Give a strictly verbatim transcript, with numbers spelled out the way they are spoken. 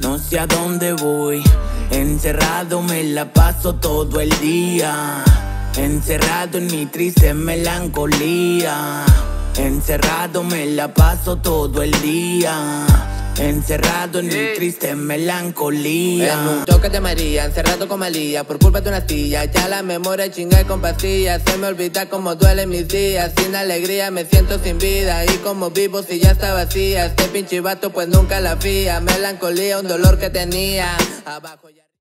no sé a dónde voy. Encerrado me la paso todo el día, encerrado en mi triste melancolía. Encerrado me la paso todo el día, encerrado en mi triste melancolía. En un toque de María, encerrado como Elías, por culpa de una silla, ya la memoria chinga y con pastillas. Se me olvida cómo duelen mis días, sin alegría me siento sin vida. Y como vivo si ya está vacía, este pinche vato pues nunca la fía. Melancolía, un dolor que tenía, abajo ya.